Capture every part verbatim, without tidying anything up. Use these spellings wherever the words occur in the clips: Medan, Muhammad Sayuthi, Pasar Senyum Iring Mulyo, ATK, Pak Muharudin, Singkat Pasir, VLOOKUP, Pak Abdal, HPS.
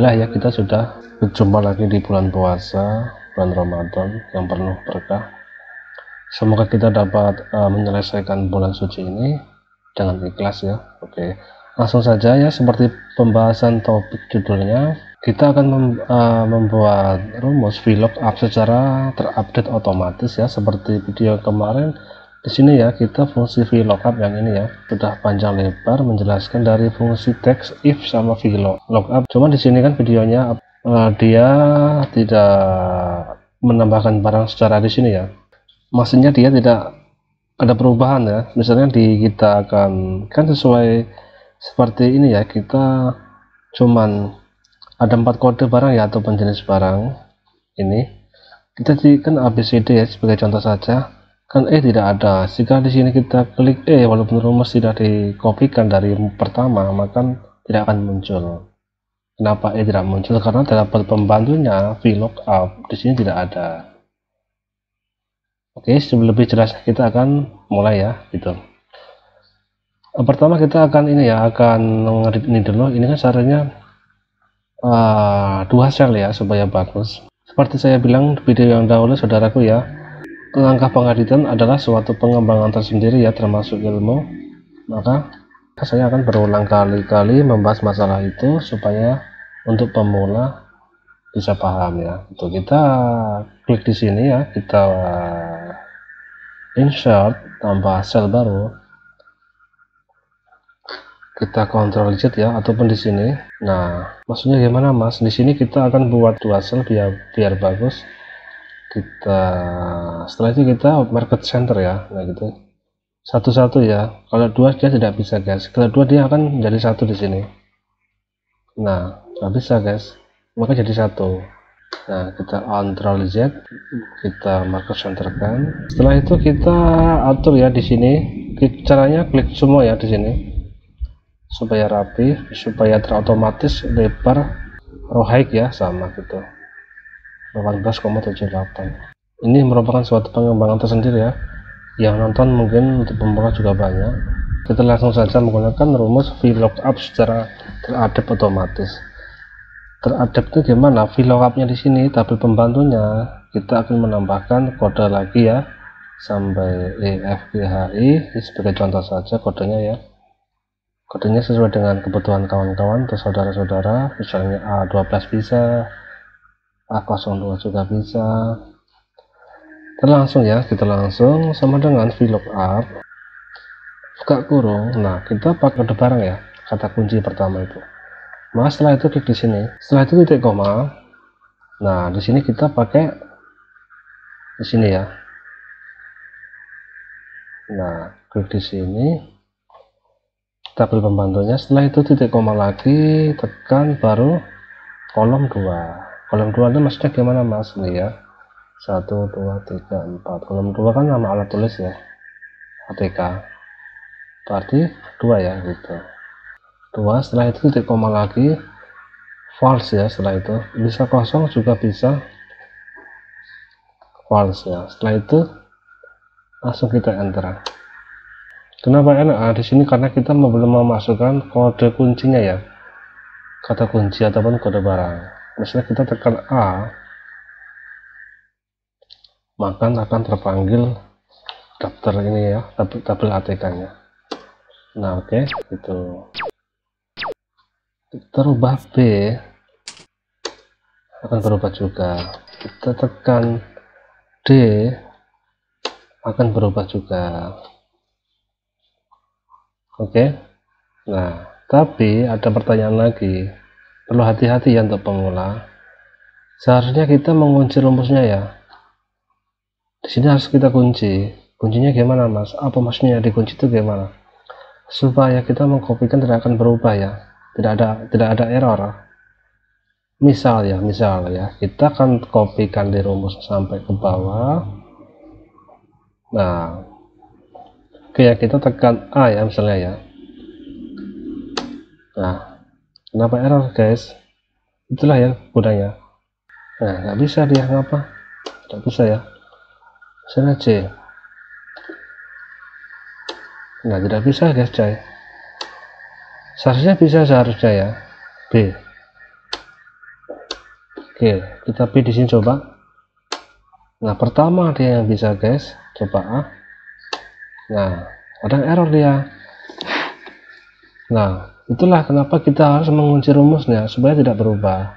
Alhamdulillah ya, kita sudah berjumpa lagi di bulan puasa, bulan Ramadan yang penuh berkah. Semoga kita dapat uh, menyelesaikan bulan suci ini dengan ikhlas ya. Oke, langsung saja ya, seperti pembahasan topik judulnya, kita akan mem uh, membuat rumus VLOOKUP secara terupdate otomatis ya, seperti video kemarin. Di sini ya, kita fungsi VLOOKUP yang ini ya, sudah panjang lebar menjelaskan dari fungsi text if sama VLOOKUP. Cuma di sini kan videonya uh, dia tidak menambahkan barang secara di sini ya. Maksudnya dia tidak ada perubahan ya. Misalnya di kita akan kan sesuai seperti ini ya, kita cuman ada empat kode barang ya, atau penjenis barang ini. Kita jadikan A B C D ya sebagai contoh saja. Kan E tidak ada. Jika di sini kita klik E, walaupun rumus tidak dikopikan dari pertama, maka tidak akan muncul. Kenapa E tidak muncul? Karena terdapat pembantunya VLOOKUP di sini tidak ada. Oke, sebelum lebih jelas kita akan mulai ya, gitu. Pertama kita akan ini ya, akan ngedit ini dulu. Ini kan caranya uh, dua sel ya, supaya bagus. Seperti saya bilang di video yang dahulu, saudaraku ya. Langkah pengeditan adalah suatu pengembangan tersendiri ya, termasuk ilmu. Maka saya akan berulang kali-kali membahas masalah itu supaya untuk pemula bisa paham ya. Untuk kita klik di sini ya, kita insert, tambah sel baru, kita kontrol Z ya, ataupun di sini. Nah, maksudnya gimana mas? Di sini kita akan buat dua sel biar biar bagus. Kita setelah itu kita market center ya, nah gitu satu-satu ya. Kalau dua dia tidak bisa guys, kalau dua dia akan jadi satu di sini. Nah nggak bisa guys, maka jadi satu. Nah kita control Z, kita market center kan. Setelah itu kita atur ya di sini. Caranya klik semua ya di sini supaya rapi, supaya terotomatis. Lebar row height ya sama gitu. delapan belas koma tujuh delapan. Ini merupakan suatu pengembangan tersendiri ya, yang nonton mungkin untuk pemula juga banyak. Kita langsung saja menggunakan rumus VLOOKUP secara terupdate otomatis. Terupdate itu gimana? VLOOKUP-nya di sini, tabel pembantunya kita akan menambahkan kode lagi ya, sampai E F G H I sebagai contoh saja kodenya ya. Kodenya sesuai dengan kebutuhan kawan-kawan atau saudara-saudara, misalnya A dua belas bisa. A nol dua juga bisa. Kita langsung ya, kita langsung sama dengan VLOOKUP buka kurung. Nah kita pakai kode barang ya, kata kunci pertama itu. Nah setelah itu klik di sini, setelah itu titik koma. Nah di sini kita pakai di sini ya. Nah klik di sini tabel pembantunya. Setelah itu titik koma lagi, tekan baru kolom dua. Kolom dua itu maksudnya gimana mas? Ini ya satu, dua, tiga, empat. Kolom dua kan nama alat tulis ya, A T K, berarti dua ya gitu. Dua. Setelah itu titik koma lagi, false ya. Setelah itu bisa kosong juga bisa false ya. Setelah itu langsung kita enter. Kenapa enak? Nah, di sini karena kita belum memasukkan kode kuncinya ya, kata kunci ataupun kode barang. Misalnya kita tekan A, maka akan terpanggil daftar ini ya, tabel, tabel A T K nya. Nah oke, okay, gitu. Kita rubah B, akan berubah juga. Kita tekan D, akan berubah juga. Oke, okay. Nah tapi ada pertanyaan lagi. Perlu hati-hati ya untuk pemula. Seharusnya kita mengunci rumusnya ya. Di sini harus kita kunci. Kuncinya gimana mas? Apa maksudnya dikunci itu gimana? Supaya kita mengkopikan tidak akan berubah ya. Tidak ada tidak ada error. Misal ya, misal ya, kita akan kopikan di rumus sampai ke bawah. Nah, kayak kita tekan A ya misalnya ya. Nah. Kenapa error guys? Itulah ya gunanya. Nah nggak bisa dia, ngapa nggak bisa ya. Misalnya C, nah tidak bisa guys C. Seharusnya bisa, seharusnya ya B. Oke, kita pilih di sini coba. Nah, pertama dia yang bisa, guys. Coba A. Nah, ada error dia. Nah, itulah kenapa kita harus mengunci rumusnya supaya tidak berubah.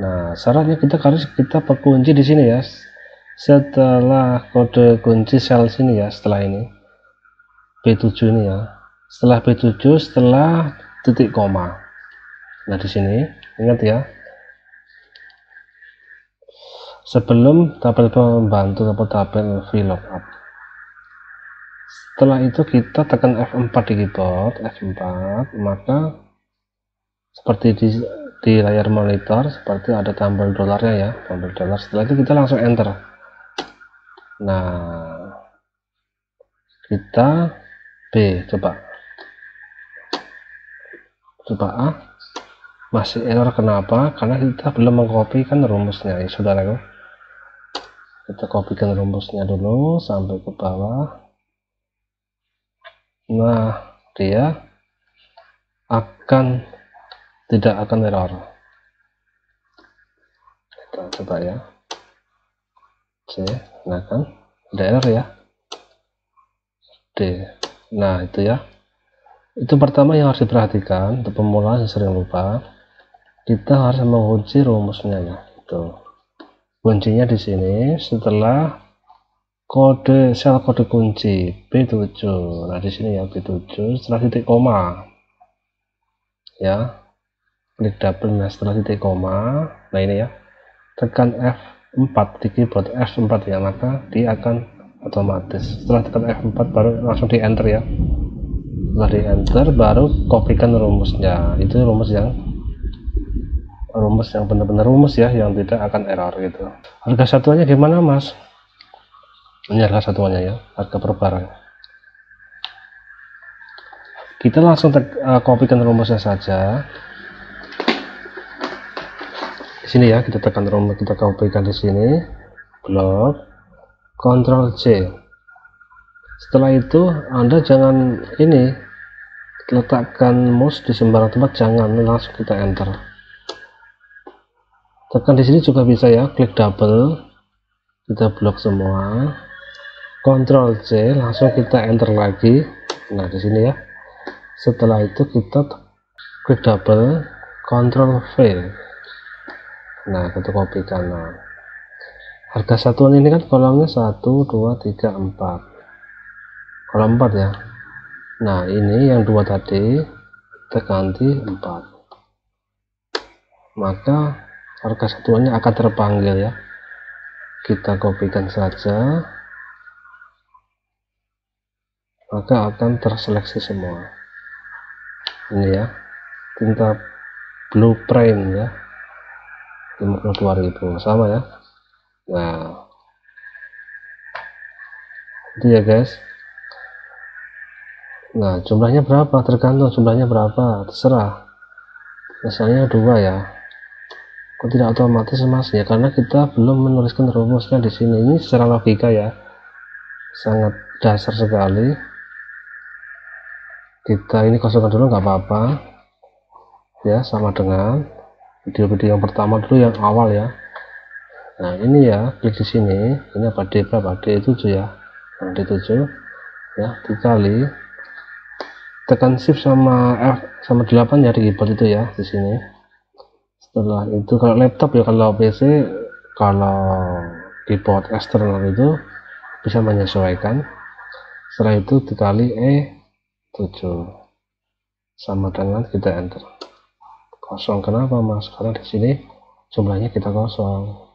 Nah, syaratnya kita harus kita perkunci di sini ya. Setelah kode kunci sel sini ya, setelah ini B tujuh ini ya. Setelah B tujuh, setelah titik koma. Nah, di sini ingat ya. Sebelum tabel pembantu atau tabel VLOOKUP. Setelah itu kita tekan F empat di keyboard, F empat, maka seperti di, di layar monitor seperti ada tombol dolarnya ya, tombol dolar. Setelah itu kita langsung enter. Nah, kita B coba. Coba A. Masih error kenapa? Karena kita belum mengkopikan rumusnya ya, saudaraku. Kita kopikan rumusnya dulu sampai ke bawah. Nah, dia akan tidak akan error. Kita coba ya. C, nah kan ada error ya. D. Nah, itu ya. Itu pertama yang harus diperhatikan, untuk pemula yang sering lupa. Kita harus mengunci rumusnya ya. Itu. Kuncinya di sini setelah kode sel kode kunci B tujuh. Nah, di sini ya B tujuh setelah titik koma. Ya. Klik double, nah setelah titik koma. Nah, ini ya. Tekan F empat di keyboard, F empat ya, maka dia akan otomatis. Setelah tekan F empat baru langsung di enter ya. Setelah di enter baru kopikan rumusnya. Itu rumus yang rumus yang benar-benar rumus ya, yang tidak akan error gitu. Harga satuannya gimana, Mas? Ini harga satuannya ya, harga per barang. Kita langsung uh, kopikan rumusnya saja. Di sini ya, kita tekan rumus, kita kopikan di sini. Blok, Ctrl C. Setelah itu Anda jangan ini letakkan mouse di sembarang tempat, jangan, langsung kita enter. Tekan di sini juga bisa ya, klik double. Kita blok semua, Ctrl C, langsung kita enter lagi. Nah, di sini ya. Setelah itu kita klik double, Ctrl V. Nah, kita copy kanan. Harga satuan ini kan kolomnya satu, dua, tiga, empat. Kolom empat ya. Nah, ini yang dua tadi kita ganti empat. Maka harga satuannya akan terpanggil ya. Kita kopikan saja, maka akan terseleksi semua ini ya, tinta blueprint ya lima puluh dua ribu sama ya. Nah, itu ya guys. Nah, jumlahnya berapa tergantung jumlahnya berapa, terserah. Misalnya dua ya, kok tidak otomatis Mas ya, karena kita belum menuliskan rumusnya di sini. Ini secara logika ya, sangat dasar sekali. Kita ini kosongkan dulu nggak apa-apa ya, sama dengan video-video yang pertama dulu yang awal ya. Nah, ini ya, klik di sini, ini apa D berapa, D tujuh ya. Nah, D tujuh ya, dikali, tekan shift sama F sama delapan ya di keyboard itu ya, di sini. Setelah itu kalau laptop ya, kalau P C, kalau keyboard eksternal itu bisa menyesuaikan. Setelah itu dikali E tujuh sama dengan kita enter. Kosong kenapa Mas? Karena di sini jumlahnya kita kosong.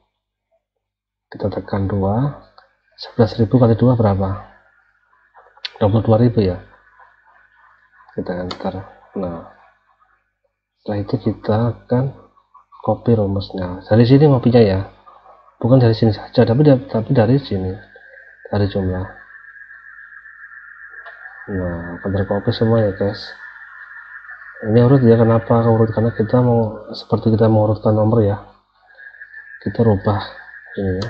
Kita tekan dua, sebelas ribu kali dua berapa? dua puluh dua ribu ya. Kita enter. Nah, setelah itu kita akan copy rumusnya dari sini, ngopinya ya, bukan dari sini saja, tapi tapi dari sini, dari jumlah. Nah, benar copy semua ya guys. Ini urut ya, kenapa urut? Karena kita mau seperti kita mengurutkan nomor ya, kita rubah ini ya,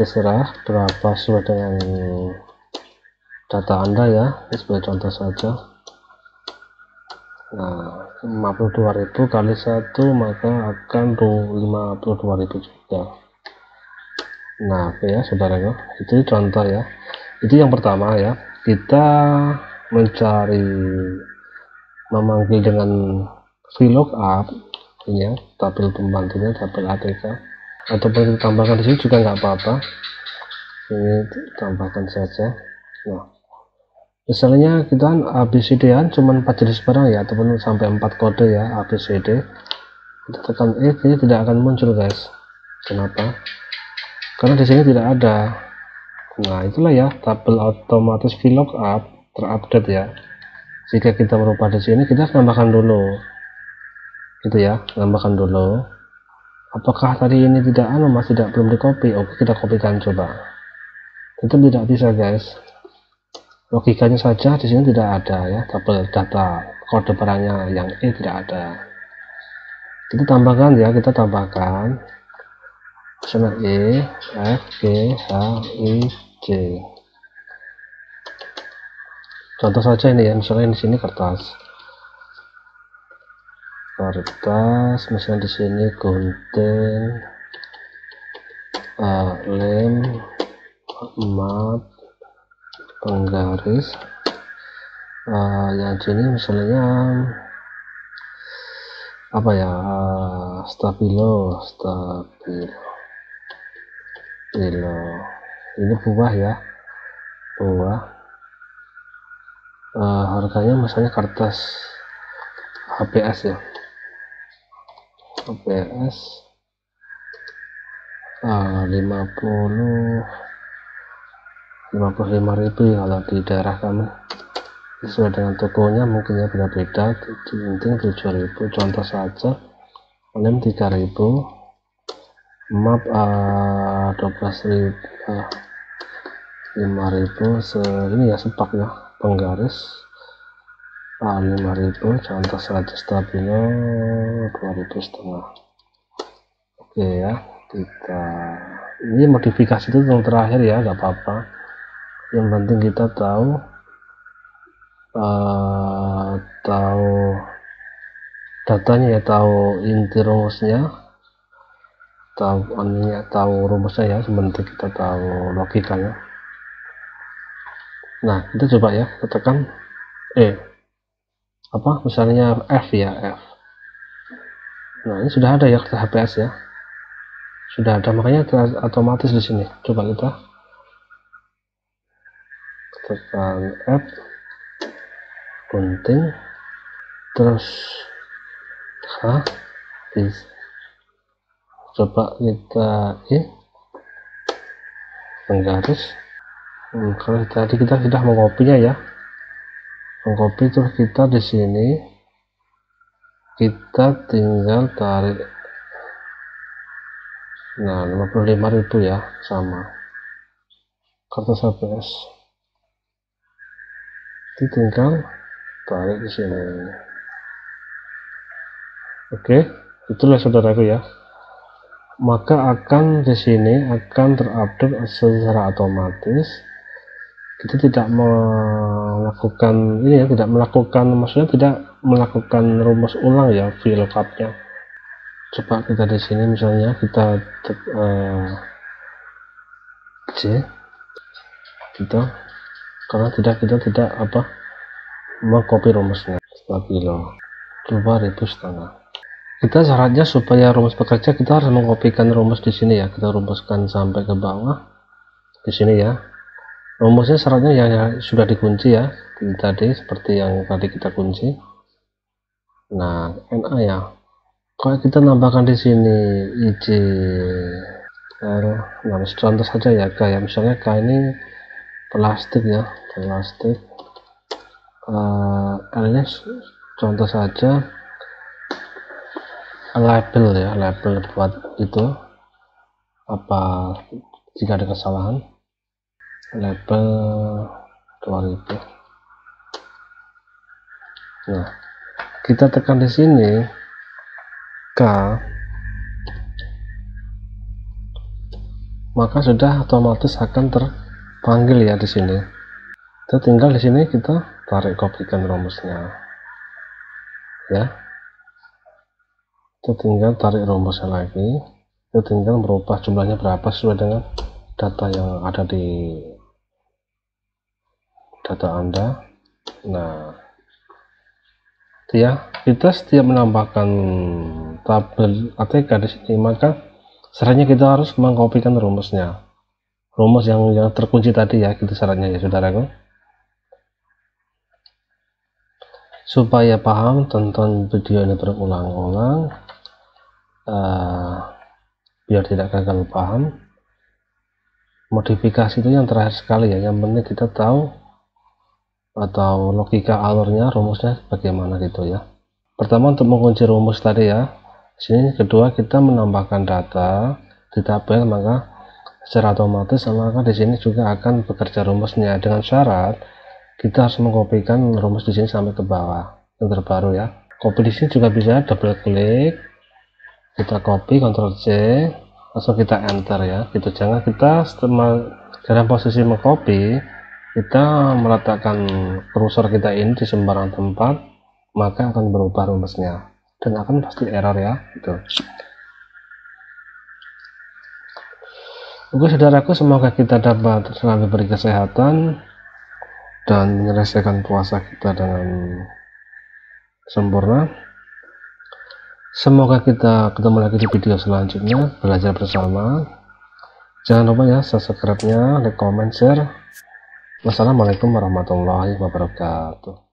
terserah berapa sesuai dengan data Anda ya. Ini sebagai contoh saja. Nah, lima puluh dua itu kali satu maka akan lima puluh dua ribu juga. Nah, oke ya saudara, itu contoh ya. Itu yang pertama ya, kita mencari memanggil dengan VLOOKUP ini ya, tabel pembantunya, tabel A T K, ataupun tambahkan di sini juga nggak apa-apa. Ini tambahkan saja. Nah, misalnya kita A B C D-an cuma empat jenis barang ya, ataupun sampai empat kode ya, A B C D. Kita tekan E, ini tidak akan muncul guys. Kenapa? Karena di sini tidak ada. Nah, itulah ya tabel otomatis VLOOKUP terupdate ya. Jika kita merubah di sini, kita tambahkan dulu. Gitu ya, tambahkan dulu. Apakah tadi ini tidak anu, Mas, tidak belum di-copy? Oke, kita kopikan coba. Itu tidak bisa guys. Logikanya saja di sini tidak ada ya, tabel data kode barangnya yang E tidak ada. Kita tambahkan ya, kita tambahkan misalnya E, F, G, H, I, J. Contoh saja ini ya, misalnya di sini kertas, kertas, misalnya di sini gunting, uh, lem, map, penggaris, uh, yang sini misalnya apa ya, uh, stabilo, stabilo, stabilo, ini buah ya, buah, uh, harganya misalnya kertas H P S ya, H P S uh, lima puluh lima puluh lima ribu kalau di daerah kami, sesuai dengan tokonya mungkin ya beda-beda. Gunting tujuh ribu contoh saja, lem tiga ribu, map uh, dua belas ribu, uh, lima ribu, se ini ya sepak ya, penggaris uh, lima ribu contoh saja, stabilo dua ribu setengah. Oke ya, kita ini modifikasi itu yang terakhir ya, nggak apa-apa. Yang penting kita tahu uh, tahu datanya ya, tahu inti rumusnya, tahu anunya, tahu rumusnya ya, sebentar kita tahu logikanya. Nah, kita coba ya, kita tekan E, apa misalnya F ya, F. Nah, ini sudah ada ya kertas H P S ya, sudah ada, makanya otomatis di sini. Coba kita tekan F, gunting, terus H, bis. Coba kita I, penggaris. Hmm, kalau tadi kita sudah mengkopinya ya, mengkopi terus kita di sini, kita tinggal tarik. Nah, lima puluh lima ribu ya, sama kertas H P S. Kita tinggal tarik di sini. Oke, itulah saudaraku ya. Maka akan di sini akan terupdate secara otomatis. Kita tidak melakukan ini ya, tidak melakukan, maksudnya tidak melakukan rumus ulang ya VLOOKUP-nya. Coba kita di sini misalnya kita uh, C, kita karena tidak kita tidak apa mengcopy rumusnya, stabilo dua ribu setengah. Kita syaratnya supaya rumus bekerja, kita harus mengkopikan rumus di sini ya, kita rumuskan sampai ke bawah di sini ya. Rumusnya syaratnya yang sudah dikunci ya, ini tadi seperti yang tadi kita kunci. Nah, N A ya, kalau kita nambahkan di sini I J, nah contoh saja ya, kayak misalnya K ini plastik ya, plastik, uh, L-nya contoh saja label ya, label buat itu apa jika ada kesalahan, label dua ribu. Nah, kita tekan di sini K, maka sudah otomatis akan ter panggil ya di sini. Kita tinggal di sini kita tarik kopikan rumusnya. ya. Itu tinggal tarik rumusnya lagi, itu tinggal merubah jumlahnya berapa sesuai dengan data yang ada di data Anda. Nah, ya, kita setiap menambahkan tabel A T K di sini, maka caranya kita harus mengkopikan rumusnya, rumus yang, yang terkunci tadi ya, itu caranya ya saudaraku, supaya paham. Tonton video ini berulang-ulang uh, biar tidak gagal paham. Modifikasi itu yang terakhir sekali ya, yang penting kita tahu atau logika alurnya, rumusnya bagaimana gitu ya. Pertama untuk mengunci rumus tadi ya. Sini kedua kita menambahkan data di tabel, maka secara otomatis maka di sini juga akan bekerja rumusnya, dengan syarat kita harus mengkopikan rumus di sini sampai ke bawah yang terbaru ya. Copy di sini juga bisa double klik, kita copy Ctrl C langsung kita enter ya gitu. Jangan kita dalam posisi mengcopy kita meletakkan kursor kita ini di sembarang tempat, maka akan berubah rumusnya dan akan pasti error ya gitu. Oke saudaraku, semoga kita dapat selalu beri kesehatan dan menyelesaikan puasa kita dengan sempurna. Semoga kita ketemu lagi di video selanjutnya, belajar bersama. Jangan lupa ya subscribe-nya, like, comment, share. Wassalamualaikum warahmatullahi wabarakatuh.